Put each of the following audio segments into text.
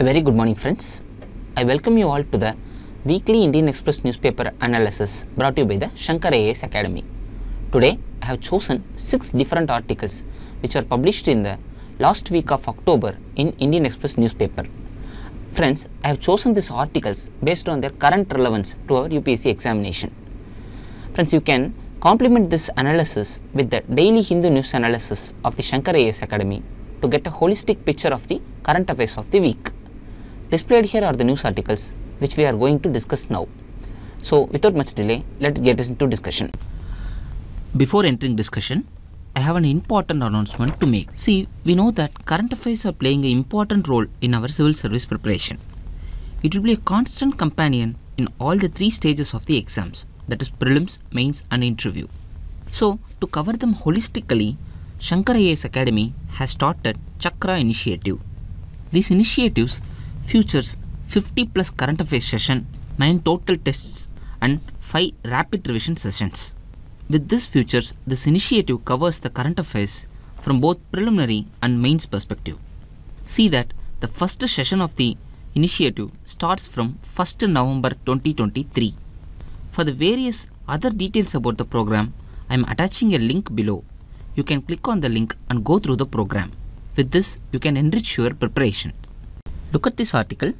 A very good morning, friends. I welcome you all to the weekly Indian Express newspaper analysis brought to you by the Shankar IAS Academy. Today, I have chosen 6 different articles which are published in the last week of October in Indian Express newspaper. Friends, I have chosen these articles based on their current relevance to our UPSC examination. Friends, you can complement this analysis with the daily Hindu news analysis of the Shankar IAS Academy to get a holistic picture of the current affairs of the week. Displayed here are the news articles which we are going to discuss now. So, without much delay, let's get into discussion. Before entering discussion, I have an important announcement to make. See, we know that current affairs are playing an important role in our civil service preparation. It will be a constant companion in all the 3 stages of the exams, that is prelims, mains and interview. So, to cover them holistically, Shankar IAS Academy has started Chakra Initiative. These initiatives features 50+ current affairs session, 9 total tests and 5 rapid revision sessions. With this features, this initiative covers the current affairs from both preliminary and mains perspective. See that the first session of the initiative starts from 1st November 2023. For the various other details about the program, I am attaching a link below. You can click on the link and go through the program. With this, you can enrich your preparation. Look at this article.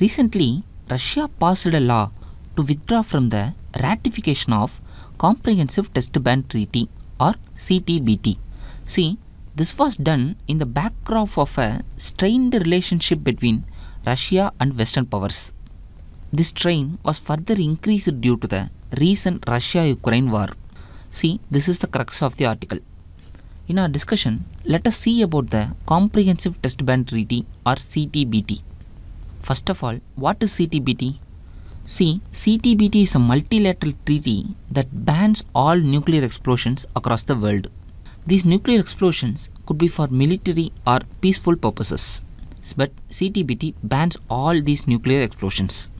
Recently, Russia passed a law to withdraw from the ratification of Comprehensive Test Ban Treaty or CTBT. See, this was done in the backdrop of a strained relationship between Russia and Western powers. This strain was further increased due to the recent Russia-Ukraine war. See, this is the crux of the article. In our discussion, let us see about the Comprehensive Test Ban Treaty or CTBT. First of all, what is CTBT? See, CTBT is a multilateral treaty that bans all nuclear explosions across the world. These nuclear explosions could be for military or peaceful purposes, but CTBT bans all these nuclear explosions.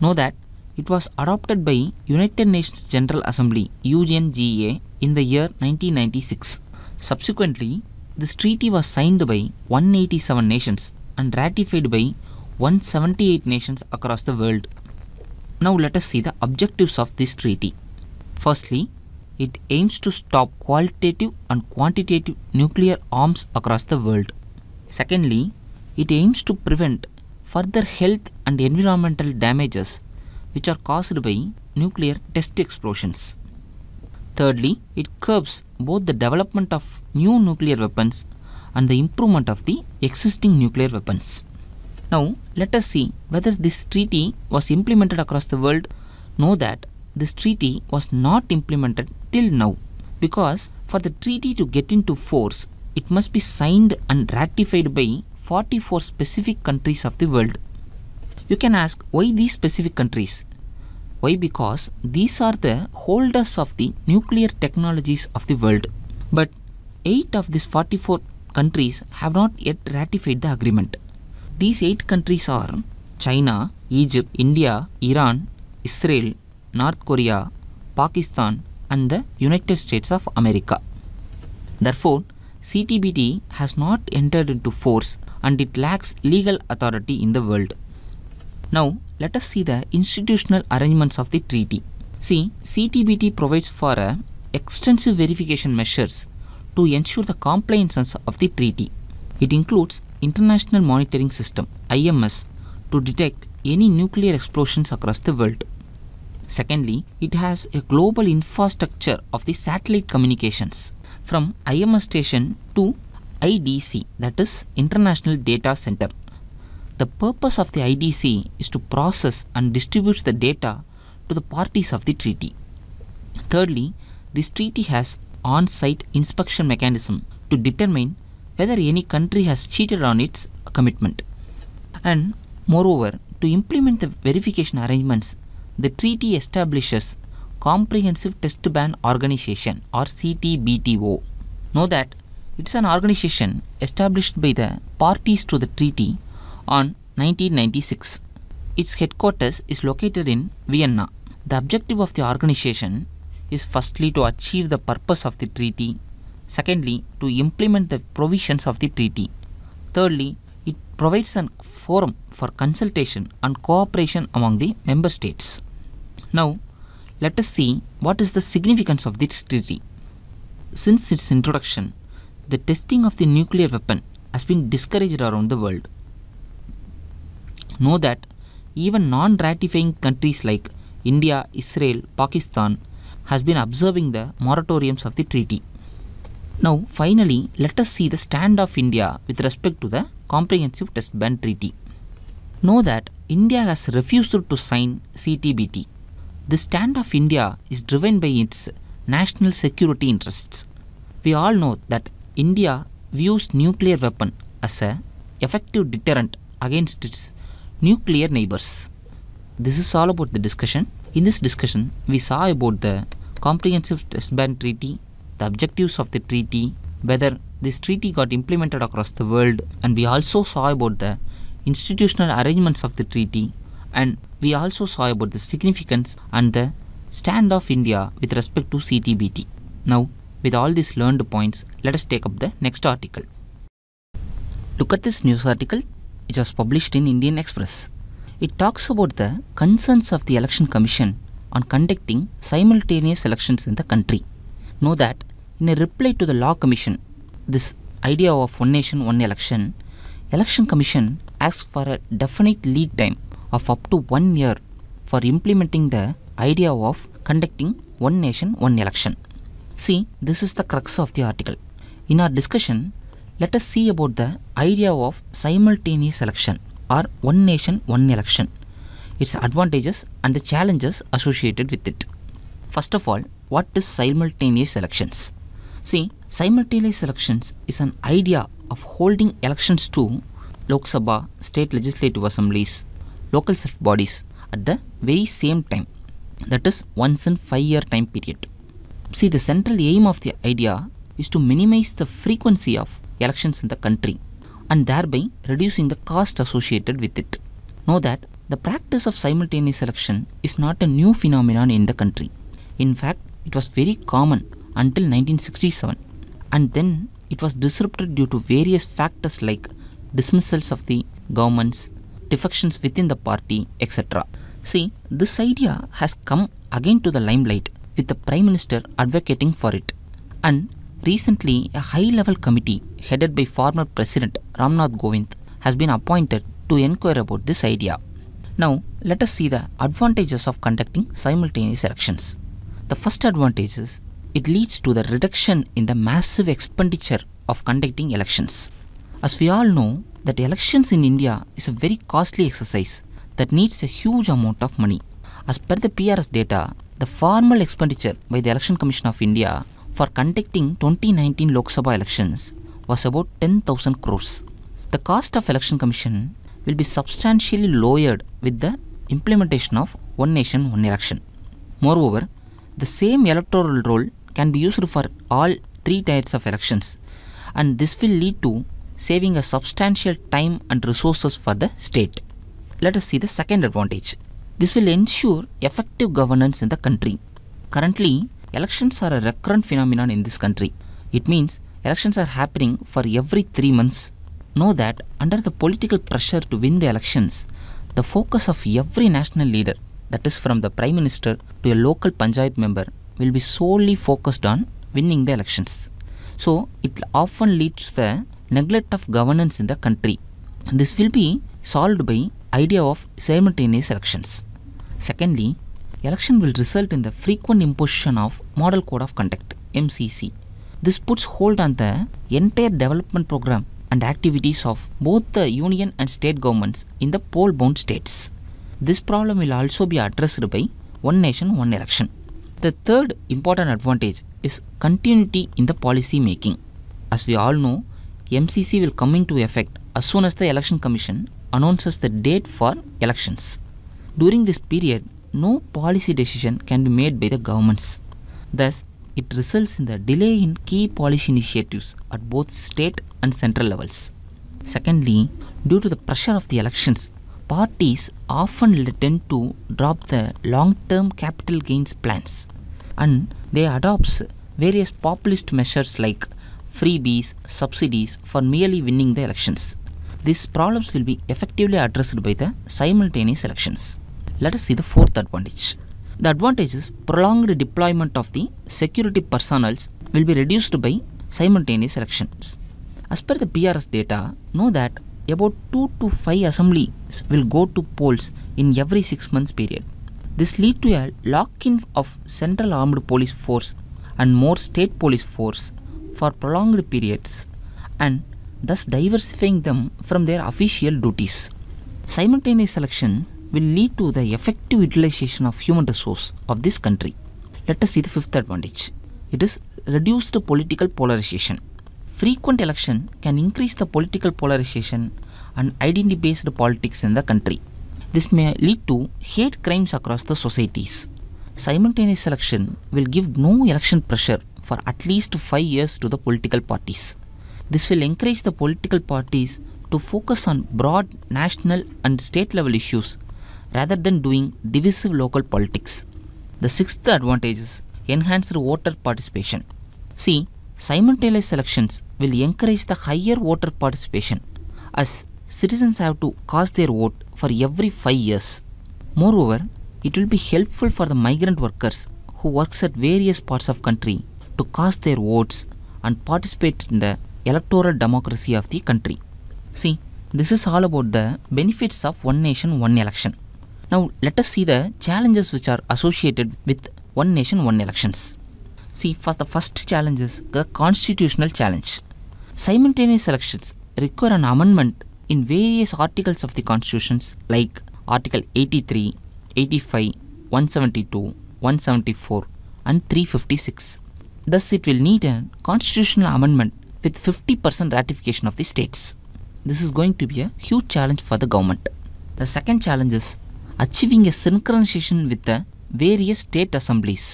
Know that it was adopted by United Nations General Assembly (UNGA) in the year 1996. Subsequently, this treaty was signed by 187 nations and ratified by 178 nations across the world. Now let us see the objectives of this treaty. Firstly, it aims to stop qualitative and quantitative nuclear arms across the world. Secondly, it aims to prevent further health and environmental damages which are caused by nuclear test explosions. Thirdly, it curbs both the development of new nuclear weapons and the improvement of the existing nuclear weapons. Now, let us see whether this treaty was implemented across the world. Know that this treaty was not implemented till now, because for the treaty to get into force, it must be signed and ratified by 44 specific countries of the world. You can ask, why these specific countries? Why? Because these are the holders of the nuclear technologies of the world. But 8 of these 44 countries have not yet ratified the agreement. These 8 countries are China, Egypt, India, Iran, Israel, North Korea, Pakistan and the United States of America. Therefore, CTBT has not entered into force and it lacks legal authority in the world. Now, let us see the institutional arrangements of the treaty. See, CTBT provides for extensive verification measures to ensure the compliance of the treaty. It includes International Monitoring System (IMS) to detect any nuclear explosions across the world. Secondly, it has a global infrastructure of the satellite communications from IMS station to IDC, that is International Data Center. The purpose of the IDC is to process and distribute the data to the parties of the treaty. Thirdly, this treaty has on-site inspection mechanism to determine whether any country has cheated on its commitment. And moreover, to implement the verification arrangements, the treaty establishes Comprehensive Test Ban Organization or CTBTO. Know that it's an organization established by the parties to the treaty on 1996. Its headquarters is located in Vienna. The objective of the organization is firstly to achieve the purpose of the treaty. Secondly, to implement the provisions of the treaty. Thirdly, it provides a forum for consultation and cooperation among the member states. Now, let us see what is the significance of this treaty. Since its introduction, the testing of the nuclear weapon has been discouraged around the world. Know that even non-ratifying countries like India, Israel, Pakistan has been observing the moratoriums of the treaty. Now, finally, let us see the stand of India with respect to the Comprehensive Test Ban Treaty. Know that India has refused to sign CTBT. The stand of India is driven by its national security interests. We all know that India views nuclear weapon as an effective deterrent against its nuclear neighbors. This is all about the discussion. In this discussion, we saw about the Comprehensive Test Ban Treaty, the objectives of the treaty, whether this treaty got implemented across the world, and we also saw about the institutional arrangements of the treaty, and we also saw about the significance and the stand of India with respect to CTBT. Now, with all these learned points, let us take up the next article. Look at this news article, which was published in Indian Express. It talks about the concerns of the Election Commission on conducting simultaneous elections in the country. Know that in a reply to the Law Commission, this idea of one nation, one election, Election Commission asks for a definite lead time of up to 1 year for implementing the idea of conducting one nation, one election. See, this is the crux of the article. In our discussion, let us see about the idea of simultaneous election or one nation, one election, its advantages and the challenges associated with it. First of all, what is simultaneous elections? See, simultaneous elections is an idea of holding elections to Lok Sabha, state legislative assemblies, local self-bodies at the very same time, that is once in 5-year time period. See, the central aim of the idea is to minimize the frequency of elections in the country and thereby reducing the cost associated with it. Know that the practice of simultaneous election is not a new phenomenon in the country. In fact, it was very common until 1967, and then it was disrupted due to various factors like dismissals of the governments, defections within the party, etc. See, this idea has come again to the limelight with the Prime Minister advocating for it. And recently, a high-level committee headed by former President Ramnath Govind has been appointed to inquire about this idea. Now, let us see the advantages of conducting simultaneous elections. The first advantage is it leads to the reduction in the massive expenditure of conducting elections. As we all know that elections in India is a very costly exercise that needs a huge amount of money. As per the PRS data, the formal expenditure by the Election Commission of India for conducting 2019 Lok Sabha elections was about 10,000 crores. The cost of Election Commission will be substantially lowered with the implementation of One Nation, One Election. Moreover, the same electoral roll can be used for all three types of elections, and this will lead to saving a substantial time and resources for the state. Let us see the second advantage. This will ensure effective governance in the country. Currently, elections are a recurrent phenomenon in this country. It means elections are happening for every 3 months. Know that under the political pressure to win the elections, the focus of every national leader, that is from the Prime Minister to a local Panchayat member, will be solely focused on winning the elections. So, it often leads to the neglect of governance in the country. This will be solved by idea of simultaneous elections. Secondly, election will result in the frequent imposition of Model Code of Conduct, MCC. This puts hold on the entire development program and activities of both the union and state governments in the poll-bound states. This problem will also be addressed by One Nation, One Election. The third important advantage is continuity in the policy making. As we all know, MCC will come into effect as soon as the Election Commission announces the date for elections. During this period, no policy decision can be made by the governments. Thus, it results in the delay in key policy initiatives at both state and central levels. Secondly, due to the pressure of the elections, parties often tend to drop the long-term capital gains plans, and they adopt various populist measures like freebies, subsidies for merely winning the elections. These problems will be effectively addressed by the simultaneous elections. Let us see the fourth advantage. The advantage is prolonged deployment of the security personnel will be reduced by simultaneous elections. As per the PRS data, know that about 2 to 5 assemblies will go to polls in every 6 months period. This leads to a lock-in of Central Armed Police Force and more State Police Force for prolonged periods and thus diversifying them from their official duties. Simultaneous elections will lead to the effective utilization of human resource of this country. Let us see the fifth advantage. It is reduced political polarization. Frequent election can increase the political polarization and identity-based politics in the country. This may lead to hate crimes across the societies. Simultaneous election will give no election pressure for at least 5 years to the political parties. This will encourage the political parties to focus on broad national and state level issues rather than doing divisive local politics. The sixth advantage is enhanced voter participation. See, simultaneous elections will encourage the higher voter participation as citizens have to cast their vote for every 5 years. Moreover, it will be helpful for the migrant workers who works at various parts of country to cast their votes and participate in the electoral democracy of the country. See, this is all about the benefits of one nation, one election. Now, let us see the challenges which are associated with one nation, one elections. See, first, the first challenge is the constitutional challenge. Simultaneous elections require an amendment in various articles of the constitutions like Article 83, 85, 172, 174 and 356. Thus, it will need a constitutional amendment with 50% ratification of the states. This is going to be a huge challenge for the government. The second challenge is achieving a synchronization with the various state assemblies.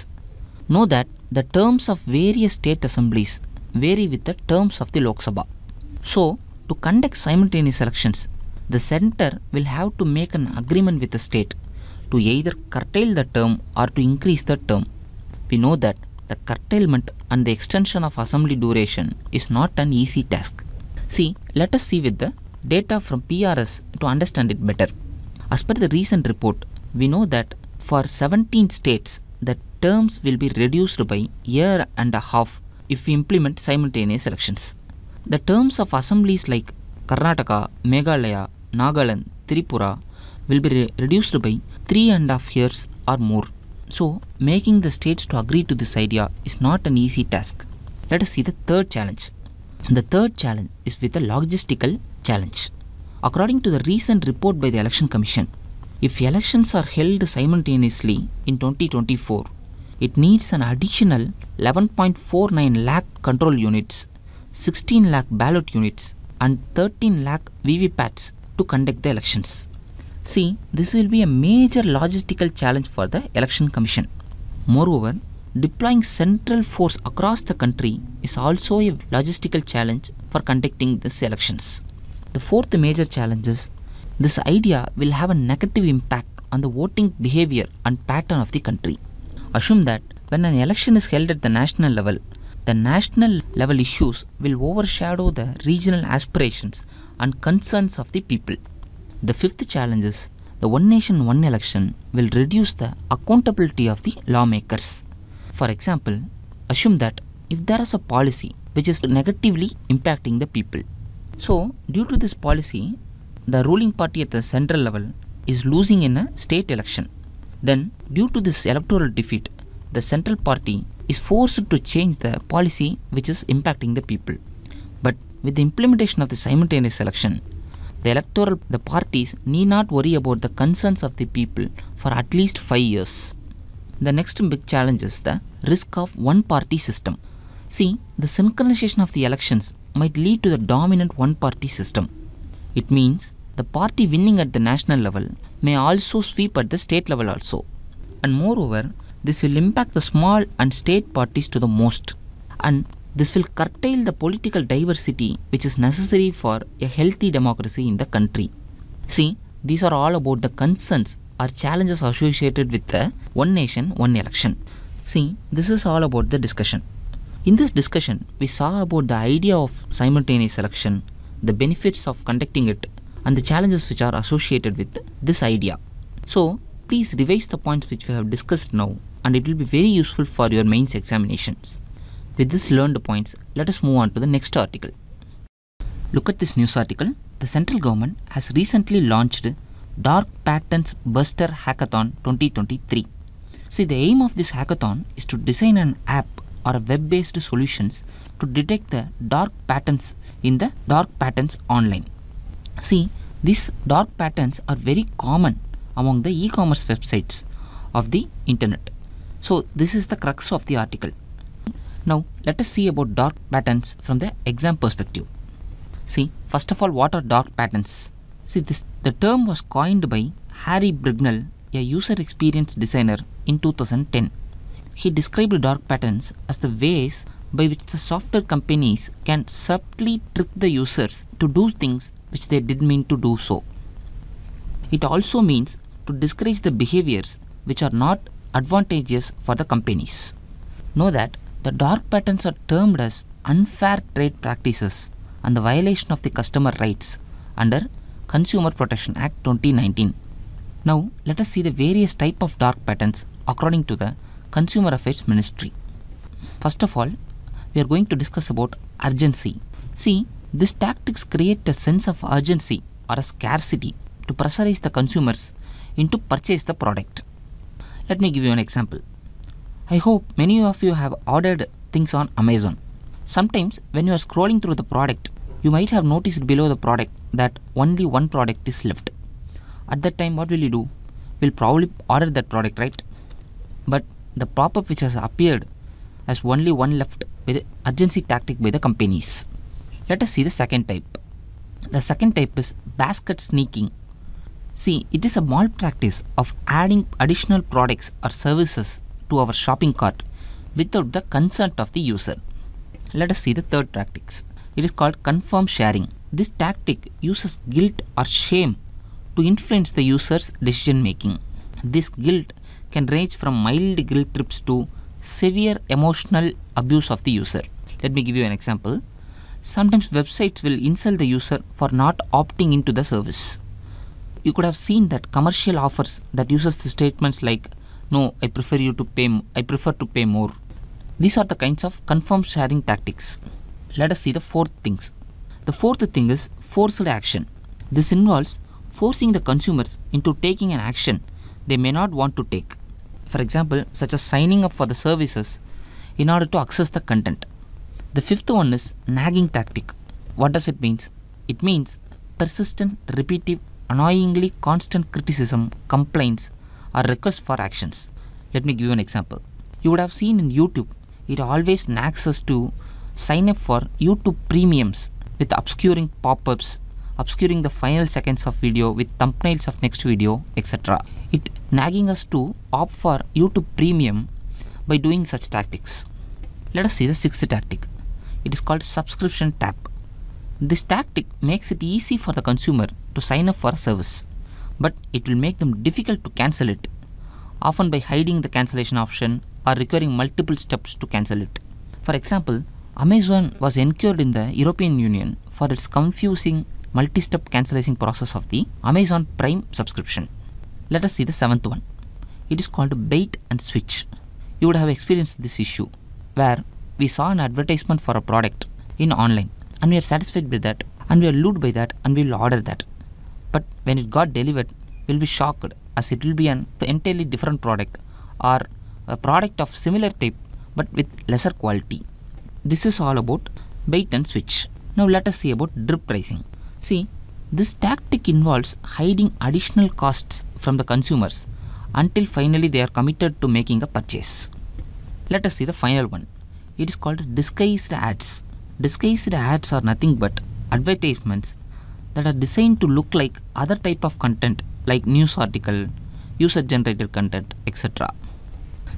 Know that the terms of various state assemblies vary with the terms of the Lok Sabha. So, to conduct simultaneous elections, the center will have to make an agreement with the state to either curtail the term or to increase the term. We know that the curtailment and the extension of assembly duration is not an easy task. See, let us see with the data from PRS to understand it better. As per the recent report, we know that for 17 states, the terms will be reduced by year and a half if we implement simultaneous elections. The terms of assemblies like Karnataka, Meghalaya, Nagaland, Tripura will be reduced by 3.5 years or more. So, making the states to agree to this idea is not an easy task. Let us see the third challenge. The third challenge is with a logistical challenge. According to the recent report by the Election Commission, if elections are held simultaneously in 2024, it needs an additional 11.49 lakh control units, 16 lakh ballot units and 13 lakh VVPATs to conduct the elections. See, this will be a major logistical challenge for the Election Commission. Moreover, deploying central force across the country is also a logistical challenge for conducting these elections. The fourth major challenge is this idea will have a negative impact on the voting behavior and pattern of the country. Assume that when an election is held at the national level issues will overshadow the regional aspirations and concerns of the people. The fifth challenge is the one nation, one election will reduce the accountability of the lawmakers. For example, assume that if there is a policy which is negatively impacting the people. So, due to this policy, the ruling party at the central level is losing in a state election. Then, due to this electoral defeat, the central party is forced to change the policy which is impacting the people. But with the implementation of the simultaneous election, the parties need not worry about the concerns of the people for at least 5 years. The next big challenge is the risk of one-party system. See, the synchronization of the elections might lead to the dominant one-party system. It means the party winning at the national level may also sweep at the state level also. And moreover, this will impact the small and state parties to the most. And this will curtail the political diversity which is necessary for a healthy democracy in the country. See, these are all about the concerns or challenges associated with the one nation, one election. See, this is all about the discussion. In this discussion, we saw about the idea of simultaneous election, the benefits of conducting it, and the challenges which are associated with this idea. So please revise the points which we have discussed now, and it will be very useful for your mains examinations. With this learned points, let us move on to the next article. Look at this news article. The central government has recently launched Dark Patterns Buster Hackathon 2023. See, the aim of this hackathon is to design an app or a web-based solutions to detect the dark patterns in the dark patterns online. See, these dark patterns are very common among the e-commerce websites of the internet. So this is the crux of the article. Now let us see about dark patterns from the exam perspective. See, first of all, what are dark patterns? See, the term was coined by Harry Brignell, a user experience designer, in 2010. He described dark patterns as the ways by which the software companies can subtly trick the users to do things which they didn't mean to do so. It also means to discourage the behaviors which are not advantageous for the companies. Know that the dark patterns are termed as unfair trade practices and the violation of the customer rights under Consumer Protection Act 2019. Now let us see the various type of dark patterns according to the Consumer Affairs Ministry. First of all, we are going to discuss about urgency. See, these tactics create a sense of urgency or a scarcity to pressurize the consumers into purchase the product. Let me give you an example. I hope many of you have ordered things on Amazon. Sometimes when you are scrolling through the product, you might have noticed below the product that only one product is left. At that time, what will you do? We'll probably order that product, right? But the pop-up which has appeared as only one left with urgency tactic by the companies. Let us see the second type. The second type is basket sneaking. See, it is a malpractice of adding additional products or services to our shopping cart without the consent of the user. Let us see the third tactics. It is called confirm sharing. This tactic uses guilt or shame to influence the user's decision making. This guilt can range from mild guilt trips to severe emotional abuse of the user. Let me give you an example. Sometimes websites will insult the user for not opting into the service. You could have seen that commercial offers that uses the statements like, "No, I prefer to pay more." These are the kinds of confirmed sharing tactics. Let us see the fourth things. The fourth thing is forced action. This involves forcing the consumers into taking an action they may not want to take. For example, such as signing up for the services in order to access the content. The fifth one is nagging tactic. What does it mean? It means persistent, repetitive, annoyingly constant criticism, complaints or requests for actions. Let me give you an example. You would have seen in YouTube, it always nags us to sign up for YouTube premiums with obscuring pop-ups, obscuring the final seconds of video with thumbnails of next video, etc. It nagging us to opt for YouTube premium by doing such tactics. Let us see the sixth tactic. It is called subscription tap. This tactic makes it easy for the consumer to sign up for a service, but it will make them difficult to cancel it, often by hiding the cancellation option or requiring multiple steps to cancel it. For example, Amazon was incurred in the European Union for its confusing multi-step cancellation process of the Amazon Prime subscription. Let us see the seventh one. It is called bait and switch. You would have experienced this issue where we saw an advertisement for a product in online and we are satisfied with that and we are lured by that and we will order that. But when it got delivered, we will be shocked as it will be an entirely different product or a product of similar type but with lesser quality. This is all about bait and switch. Now let us see about drip pricing. See, this tactic involves hiding additional costs from the consumers until finally they are committed to making a purchase. Let us see the final one. It is called disguised ads. Disguised ads are nothing but advertisements that are designed to look like other type of content like news article, user generated content, etc.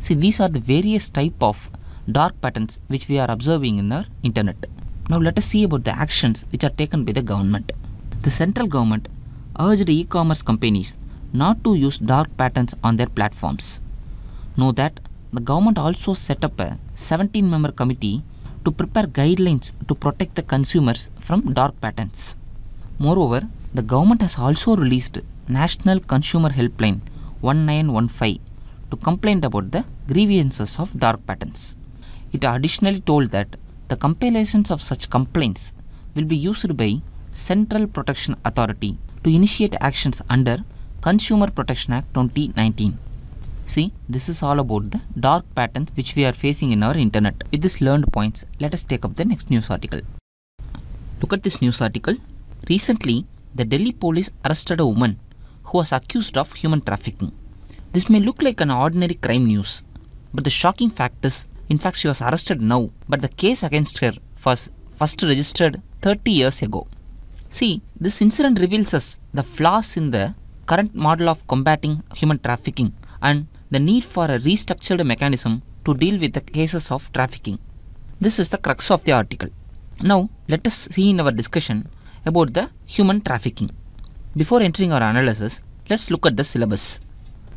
See, these are the various type of dark patterns which we are observing in our internet. Now let us see about the actions which are taken by the government. The central government urged e-commerce companies not to use dark patterns on their platforms. Know that the government also set up a 17-member committee to prepare guidelines to protect the consumers from dark patterns. Moreover, the government has also released National Consumer Helpline 1915 to complain about the grievances of dark patterns. It additionally told that the compilations of such complaints will be used by Central Protection Authority to initiate actions under Consumer Protection Act 2019. See, this is all about the dark patterns which we are facing in our internet. With these learned points, let us take up the next news article. Look at this news article. Recently, the Delhi police arrested a woman who was accused of human trafficking. This may look like an ordinary crime news, but the shocking fact is, in fact, she was arrested now, but the case against her was first registered 30 years ago. See, this incident reveals us the flaws in the current model of combating human trafficking and the need for a restructured mechanism to deal with the cases of trafficking. This is the crux of the article. Now, let us see in our discussion about the human trafficking. Before entering our analysis, let's look at the syllabus.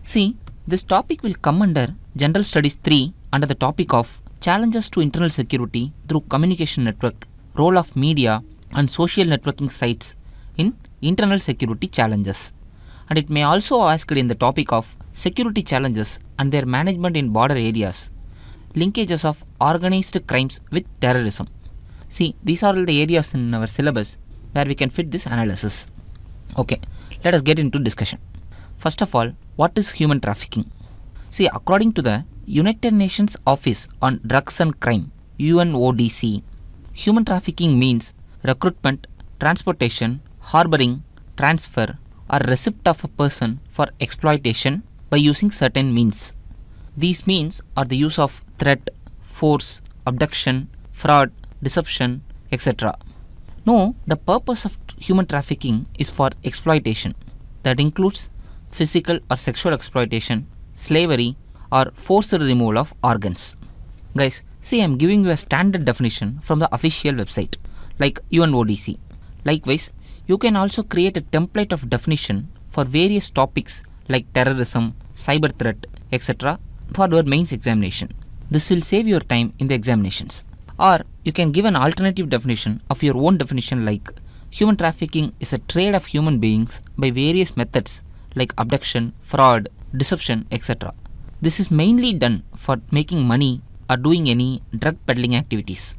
See, this topic will come under General Studies 3 under the topic of Challenges to Internal Security through Communication Network, Role of Media and Social Networking Sites in Internal Security Challenges. And it may also asked in the topic of Security Challenges and their management in border areas, linkages of organized crimes with terrorism. See, these are all the areas in our syllabus where we can fit this analysis. Okay, let us get into discussion. First of all, what is human trafficking? See, according to the United Nations Office on Drugs and Crime, UNODC, human trafficking means recruitment, transportation, harboring, transfer, or receipt of a person for exploitation by using certain means. These means are the use of threat, force, abduction, fraud, deception, etc. No, the purpose of human trafficking is for exploitation. That includes physical or sexual exploitation, slavery, or forced removal of organs. Guys, see, I am giving you a standard definition from the official website like UNODC. Likewise, you can also create a template of definition for various topics like terrorism, cyber threat, etc. for your mains examination. This will save your time in the examinations. Or you can give an alternative definition of your own definition like human trafficking is a trade of human beings by various methods like abduction, fraud, deception, etc. This is mainly done for making money or doing any drug peddling activities.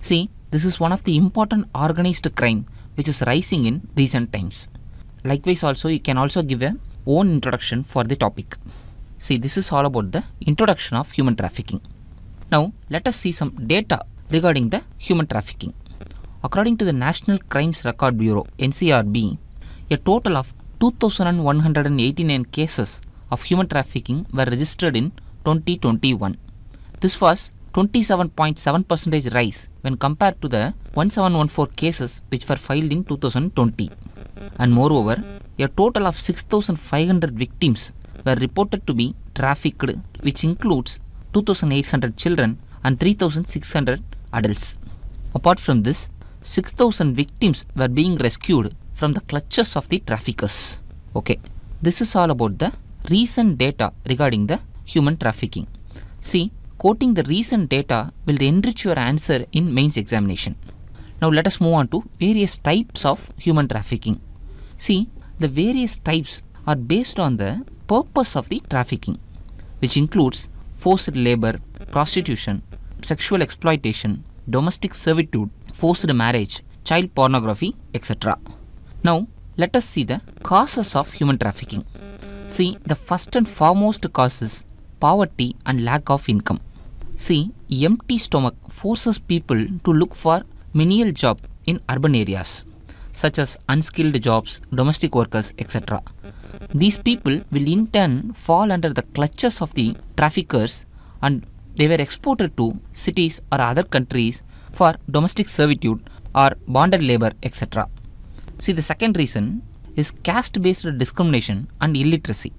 See, this is one of the important organized crime which is rising in recent times. Likewise also, you can also give a own introduction for the topic. See, this is all about the introduction of human trafficking. Now, let us see some data regarding the human trafficking. According to the National Crimes Record Bureau, NCRB, a total of 2,189 cases of human trafficking were registered in 2021. This was 27.7% rise when compared to the 1714 cases which were filed in 2020. And moreover, a total of 6,500 victims were reported to be trafficked, which includes 2,800 children and 3,600 adults. Apart from this, 6,000 victims were being rescued from the clutches of the traffickers. Okay, this is all about the recent data regarding the human trafficking. See, quoting the recent data will enrich your answer in mains examination. Now let us move on to various types of human trafficking. See, the various types are based on the purpose of the trafficking, which includes forced labor, prostitution, sexual exploitation, domestic servitude, forced marriage, child pornography, etc. Now, let us see the causes of human trafficking. See, the first and foremost cause is poverty and lack of income. See, empty stomach forces people to look for menial jobs in urban areas, such as unskilled jobs, domestic workers, etc. These people will in turn fall under the clutches of the traffickers and they were exported to cities or other countries for domestic servitude or bonded labor, etc. See, the second reason is caste-based discrimination and illiteracy.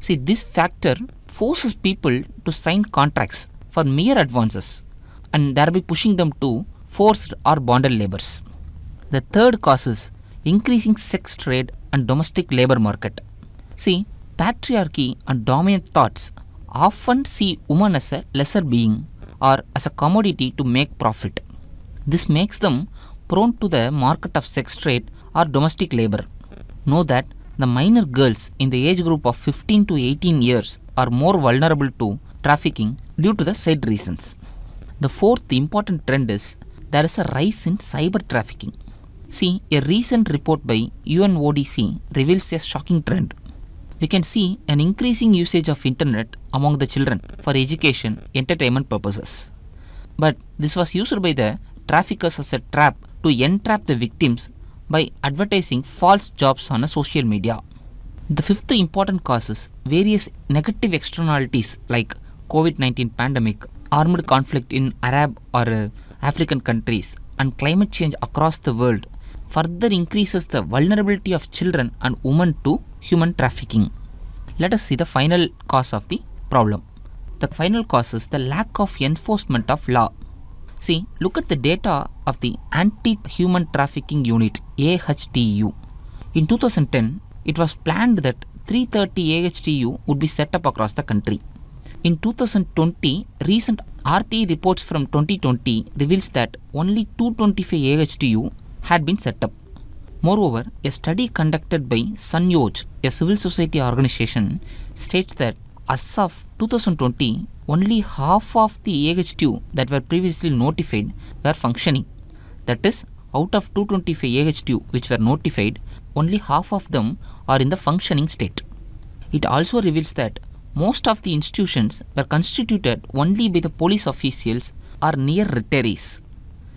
See, this factor forces people to sign contracts for mere advances and thereby pushing them to forced or bonded labors. The third cause is increasing sex trade and domestic labor market. See, patriarchy and dominant thoughts often see women as a lesser being or as a commodity to make profit. This makes them prone to the market of sex trade or domestic labor. Know that the minor girls in the age group of 15 to 18 years are more vulnerable to trafficking due to the said reasons. The fourth important trend is there is a rise in cyber trafficking. See, a recent report by UNODC reveals a shocking trend. We can see an increasing usage of internet among the children for education, entertainment purposes. But this was used by the traffickers as a trap to entrap the victims by advertising false jobs on social media. The fifth important cause is various negative externalities like COVID-19 pandemic, armed conflict in Arab or African countries, and climate change across the world further increases the vulnerability of children and women to human trafficking. Let us see the final cause of the problem. The final cause is the lack of enforcement of law. See, look at the data of the Anti-Human Trafficking Unit, AHTU. In 2010, it was planned that 330 AHTU would be set up across the country. In 2020, recent RTE reports from 2020 reveals that only 225 AHTU had been set up. Moreover, a study conducted by Sanyoj, a civil society organization, states that as of 2020, only half of the AHTU that were previously notified were functioning. That is, out of 225 AHTU which were notified, only half of them are in the functioning state. It also reveals that most of the institutions were constituted only by the police officials or near retirees.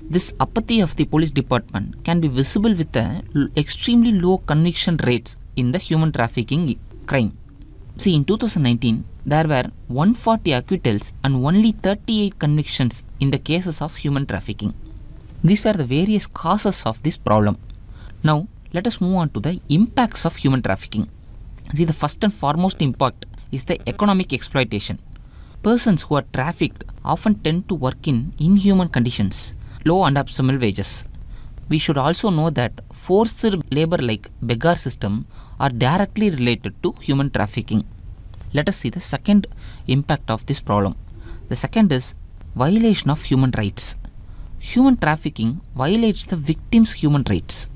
This apathy of the police department can be visible with the extremely low conviction rates in the human trafficking crime. See, in 2019, there were 140 acquittals and only 38 convictions in the cases of human trafficking. These were the various causes of this problem. Now, let us move on to the impacts of human trafficking. See, the first and foremost impact is the economic exploitation. Persons who are trafficked often tend to work in inhuman conditions, low and abysmal wages. We should also know that forced labor like beggar system are directly related to human trafficking. Let us see the second impact of this problem. The second is violation of human rights. Human trafficking violates the victim's human rights.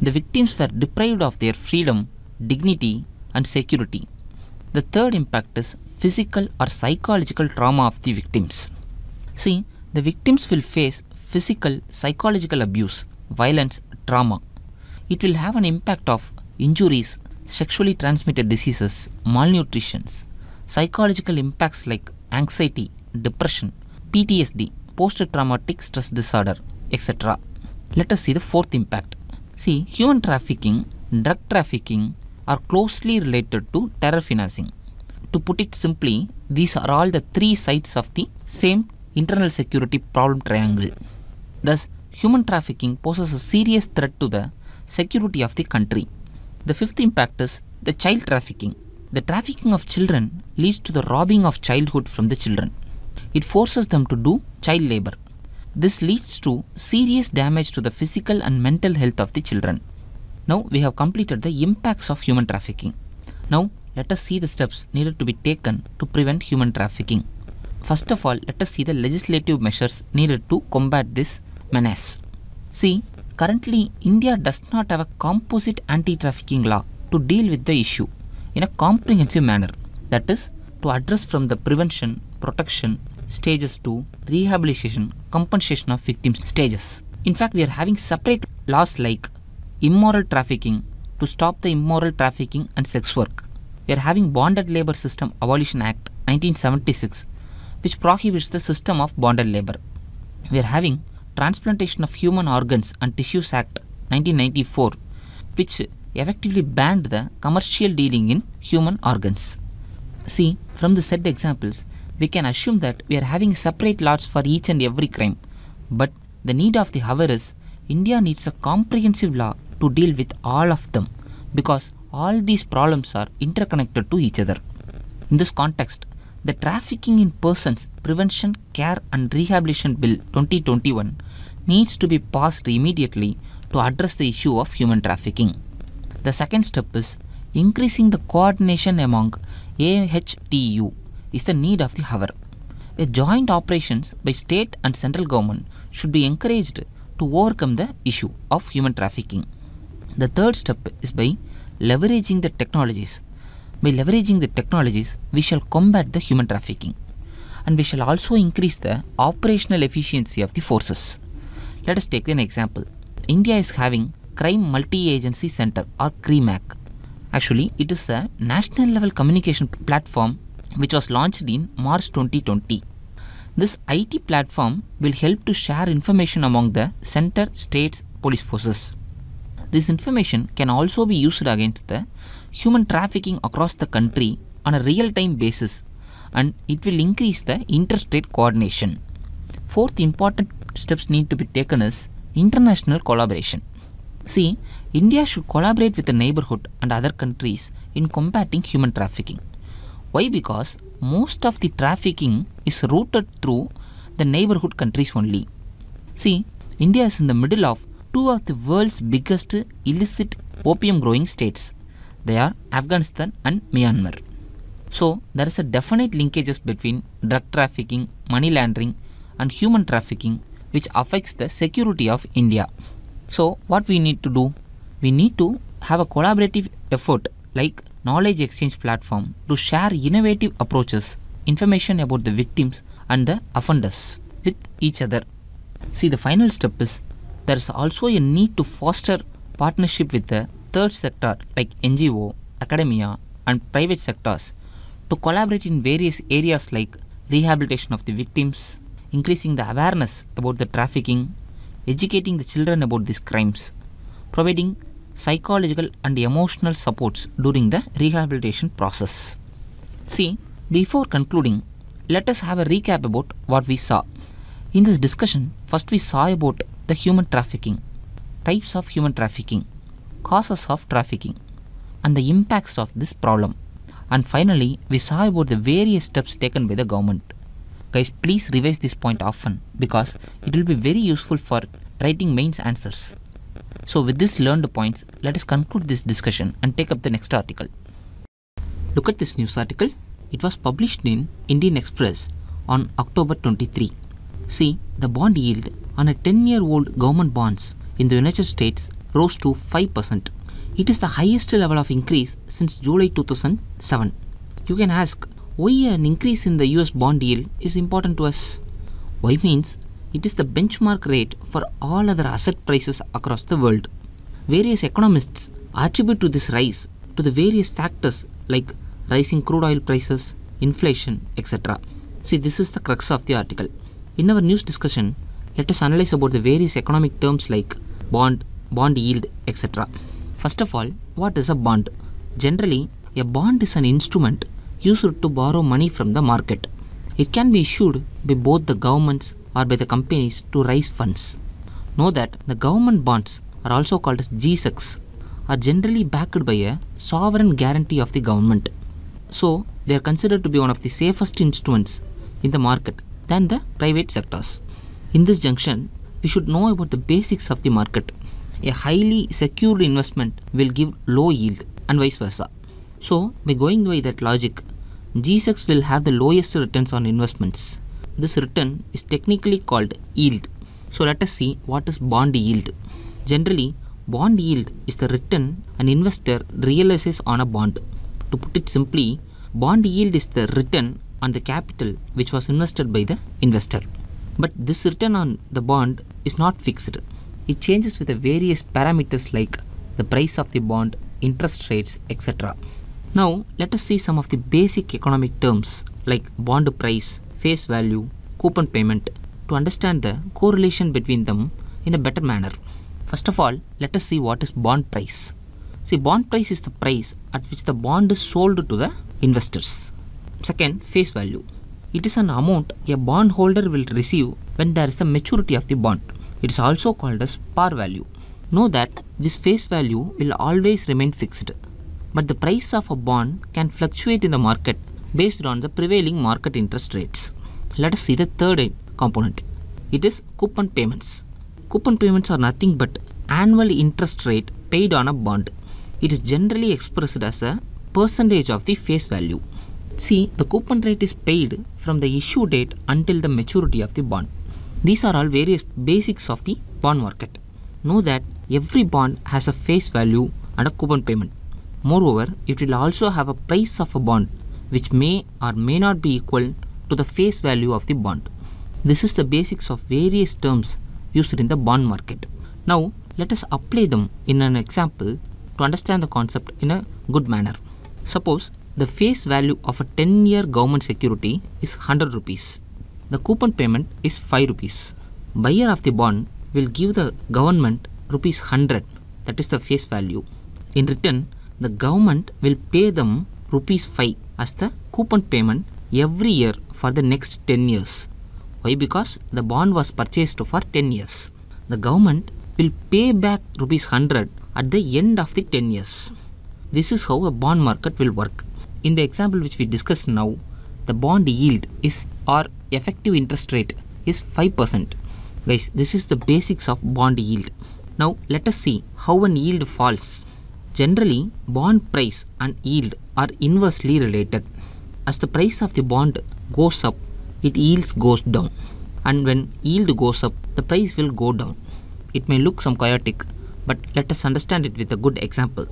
The victims were deprived of their freedom, dignity, and security. The third impact is physical or psychological trauma of the victims. See, the victims will face physical, psychological abuse, violence, trauma. It will have an impact of injuries, sexually transmitted diseases, malnutrition, psychological impacts like anxiety, depression, PTSD, post-traumatic stress disorder, etc. Let us see the fourth impact. See, human trafficking, drug trafficking, are closely related to terror financing. To put it simply, these are all the three sides of the same internal security problem triangle. Thus, human trafficking poses a serious threat to the security of the country. The fifth impact is the child trafficking. The trafficking of children leads to the robbing of childhood from the children. It forces them to do child labor. This leads to serious damage to the physical and mental health of the children. Now we have completed the impacts of human trafficking. Now let us see the steps needed to be taken to prevent human trafficking. First of all, let us see the legislative measures needed to combat this menace. See, currently India does not have a composite anti-trafficking law to deal with the issue in a comprehensive manner. That is, to address from the prevention, protection stages to rehabilitation, compensation of victims stages. In fact, we are having separate laws like immoral trafficking to stop the immoral trafficking and sex work. We are having Bonded Labour System Abolition Act 1976, which prohibits the system of bonded labour. We are having Transplantation of Human Organs and Tissues Act 1994, which effectively banned the commercial dealing in human organs. See, from the said examples, we can assume that we are having separate laws for each and every crime, but the need of the hour is India needs a comprehensive law to deal with all of them, because all these problems are interconnected to each other. In this context, the Trafficking in Persons Prevention, Care and Rehabilitation Bill 2021 needs to be passed immediately to address the issue of human trafficking. The second step is increasing the coordination among AHTU is the need of the hour. a joint operations by state and central government should be encouraged to overcome the issue of human trafficking. The third step is by leveraging the technologies. By leveraging the technologies, we shall combat the human trafficking, and we shall also increase the operational efficiency of the forces. Let us take an example. India is having Crime Multi-Agency Center or CRIMAC. Actually, it is a national level communication platform which was launched in March 2020. This IT platform will help to share information among the center, states, police forces. This information can also be used against the human trafficking across the country on a real-time basis, and it will increase the interstate coordination. Fourth important steps need to be taken is international collaboration. See, India should collaborate with the neighborhood and other countries in combating human trafficking. Why? Because most of the trafficking is routed through the neighborhood countries only. See, India is in the middle of two of the world's biggest illicit opium growing states. They are Afghanistan and Myanmar. So, there is a definite linkages between drug trafficking, money laundering and human trafficking, which affects the security of India. So, what we need to do? We need to have a collaborative effort like knowledge exchange platform to share innovative approaches, information about the victims and the offenders with each other. See, the final step is there is also a need to foster partnership with the third sector like NGO, academia and private sectors to collaborate in various areas like rehabilitation of the victims, increasing the awareness about the trafficking, educating the children about these crimes, providing psychological and emotional supports during the rehabilitation process. See, before concluding, let us have a recap about what we saw. In this discussion, first we saw about the human trafficking, types of human trafficking, causes of trafficking, and the impacts of this problem. And finally, we saw about the various steps taken by the government. Guys, please revise this point often because it will be very useful for writing mains answers. So with this learned points, let us conclude this discussion and take up the next article. Look at this news article. It was published in Indian Express on October 23. See, the bond yield on a 10-year-old government bonds in the United States rose to 5%. It is the highest level of increase since July 2007. You can ask, why an increase in the US bond yield is important to us? Why means, it is the benchmark rate for all other asset prices across the world. Various economists attribute to this rise to the various factors like rising crude oil prices, inflation, etc. See, this is the crux of the article. In our news discussion, let us analyze about the various economic terms like bond, bond yield, etc. First of all, what is a bond? Generally, a bond is an instrument used to borrow money from the market. It can be issued by both the governments or by the companies to raise funds. Know that the government bonds are also called as G-Secs, are generally backed by a sovereign guarantee of the government. So, they are considered to be one of the safest instruments in the market than the private sectors. In this junction, we should know about the basics of the market. A highly secured investment will give low yield and vice versa. So, by going by that logic, G-Secs will have the lowest returns on investments. This return is technically called yield. So, let us see what is bond yield. Generally, bond yield is the return an investor realizes on a bond. To put it simply, bond yield is the return on the capital which was invested by the investor. But this return on the bond is not fixed. It changes with the various parameters like the price of the bond, interest rates, etc. Now, let us see some of the basic economic terms like bond price, face value, coupon payment to understand the correlation between them in a better manner. First of all, let us see what is bond price. See, bond price is the price at which the bond is sold to the investors. Second, face value. It is an amount a bond holder will receive when there is the maturity of the bond. It is also called as par value. Know that this face value will always remain fixed, but the price of a bond can fluctuate in the market based on the prevailing market interest rates. Let us see the third component. It is coupon payments. Coupon payments are nothing but annual interest rate paid on a bond. It is generally expressed as a percentage of the face value. See, the coupon rate is paid from the issue date until the maturity of the bond. These are all various basics of the bond market. Know that every bond has a face value and a coupon payment. Moreover, it will also have a price of a bond which may or may not be equal to the face value of the bond. This is the basics of various terms used in the bond market. Now, let us apply them in an example to understand the concept in a good manner. Suppose the face value of a 10-year government security is 100 rupees. The coupon payment is 5 rupees. Buyer of the bond will give the government rupees 100, that is the face value. In return, the government will pay them rupees 5 as the coupon payment every year for the next 10 years. Why? Because the bond was purchased for 10 years. The government will pay back rupees 100 at the end of the 10 years. This is how a bond market will work. In the example which we discussed now, the bond yield is, or effective interest rate is 5%. Guys, this is the basics of bond yield. Now let us see how an yield falls. Generally, bond price and yield are inversely related. As the price of the bond goes up, its yields goes down, and when yield goes up, the price will go down. It may look some chaotic, but let us understand it with a good example.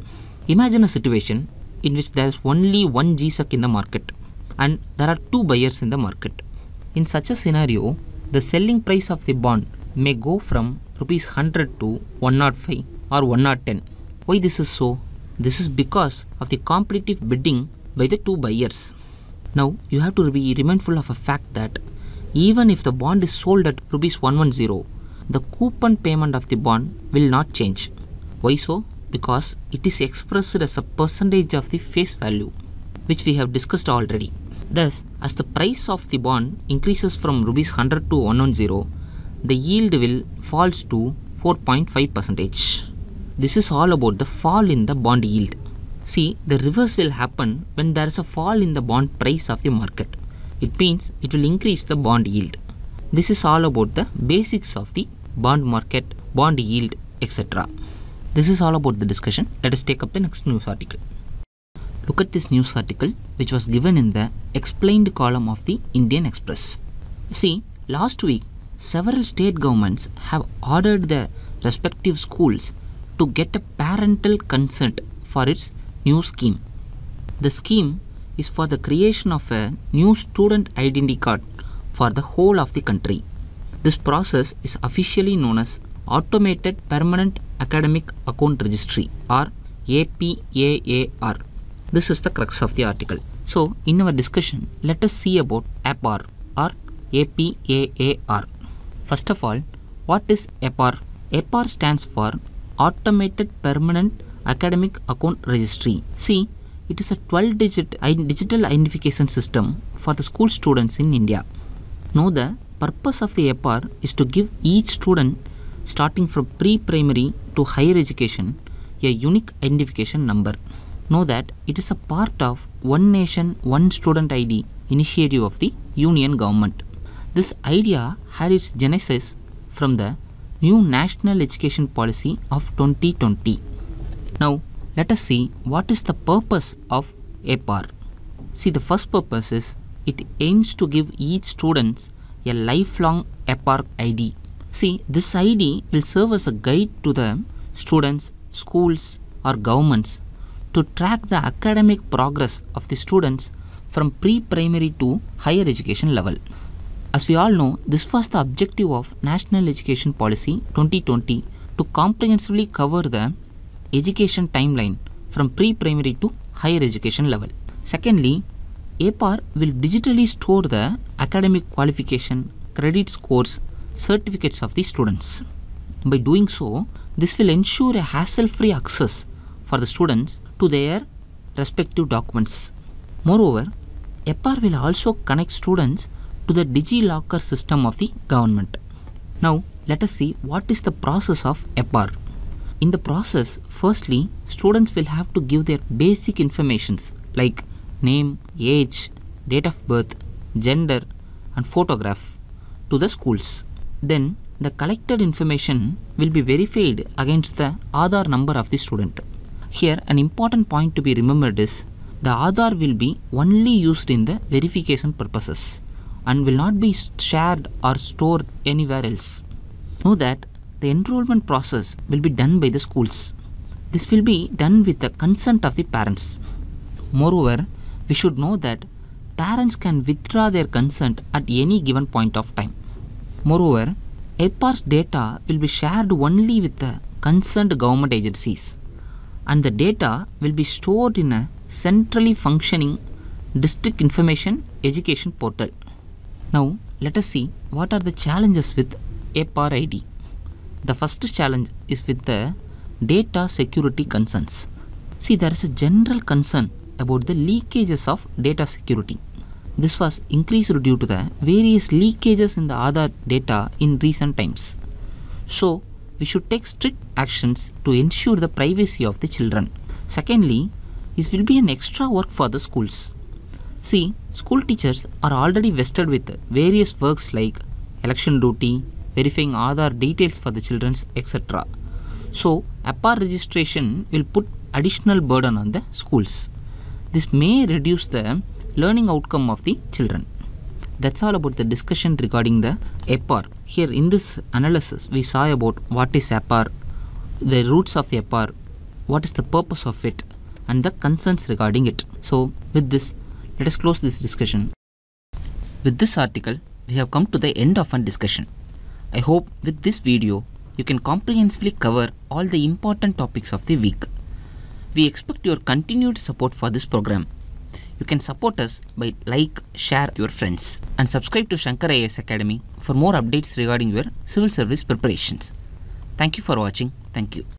Imagine a situation in which there is only one GSEC in the market and there are two buyers in the market. In such a scenario, the selling price of the bond may go from rupees 100 to 105 or 110. Why this is so? This is because of the competitive bidding by the two buyers. Now, you have to be mindful of a fact that even if the bond is sold at rupees 110, the coupon payment of the bond will not change. Why so? Because it is expressed as a percentage of the face value, which we have discussed already. Thus, as the price of the bond increases from rupees 100 to 110, the yield will falls to 4.5%. This is all about the fall in the bond yield. See, the reverse will happen when there is a fall in the bond price of the market. It means it will increase the bond yield. This is all about the basics of the bond market, bond yield, etc. This is all about the discussion. Let us take up the next news article. Look at this news article which was given in the explained column of the Indian Express. See, last week, several state governments have ordered their respective schools to get a parental consent for its new scheme. The scheme is for the creation of a new student identity card for the whole of the country. This process is officially known as Automated Permanent Academic Account Registry, or APAAR. This is the crux of the article. So, in our discussion, let us see about APAAR or APAAR. First of all, what is APAAR? APAAR stands for Automated Permanent Academic Account Registry. See, it is a 12-digit digital identification system for the school students in India. Now, the purpose of the APAAR is to give each student starting from pre-primary to higher education a unique identification number. Know that it is a part of One Nation, One Student ID initiative of the Union Government. This idea had its genesis from the new National Education Policy of 2020. Now, let us see what is the purpose of APAAR. See, the first purpose is it aims to give each student a lifelong APAAR ID. See, this ID will serve as a guide to the students, schools or governments to track the academic progress of the students from pre-primary to higher education level. As we all know, this was the objective of National Education Policy 2020 to comprehensively cover the education timeline from pre-primary to higher education level. Secondly, APAAR will digitally store the academic qualification, credit scores, certificates of the students. By doing so, this will ensure a hassle-free access for the students to their respective documents. Moreover, APAAR will also connect students to the DigiLocker system of the government. Now, let us see what is the process of APAAR. In the process, firstly, students will have to give their basic informations like name, age, date of birth, gender and photograph to the schools. Then, the collected information will be verified against the Aadhaar number of the student. Here, an important point to be remembered is the Aadhaar will be only used in the verification purposes and will not be shared or stored anywhere else. Know that the enrollment process will be done by the schools. This will be done with the consent of the parents. Moreover, we should know that parents can withdraw their consent at any given point of time. Moreover, APAAR's data will be shared only with the concerned government agencies, and the data will be stored in a centrally functioning district information education portal. Now, let us see what are the challenges with APAAR ID. The first challenge is with the data security concerns. See, there is a general concern about the leakages of data security. This was increased due to the various leakages in the Aadhaar data in recent times. So, we should take strict actions to ensure the privacy of the children. Secondly, this will be an extra work for the schools. See, school teachers are already vested with various works like election duty, verifying Aadhaar details for the children, etc. So, APAAR registration will put additional burden on the schools. This may reduce the learning outcome of the children. That's all about the discussion regarding the APAAR. Here in this analysis, we saw about what is APAAR, the roots of the APAAR, what is the purpose of it, and the concerns regarding it. So with this, let us close this discussion. With this article, we have come to the end of our discussion. I hope with this video, you can comprehensively cover all the important topics of the week. We expect your continued support for this program. You can support us by like, share your friends, and subscribe to Shankar IAS Academy for more updates regarding your civil service preparations. Thank you for watching. Thank you.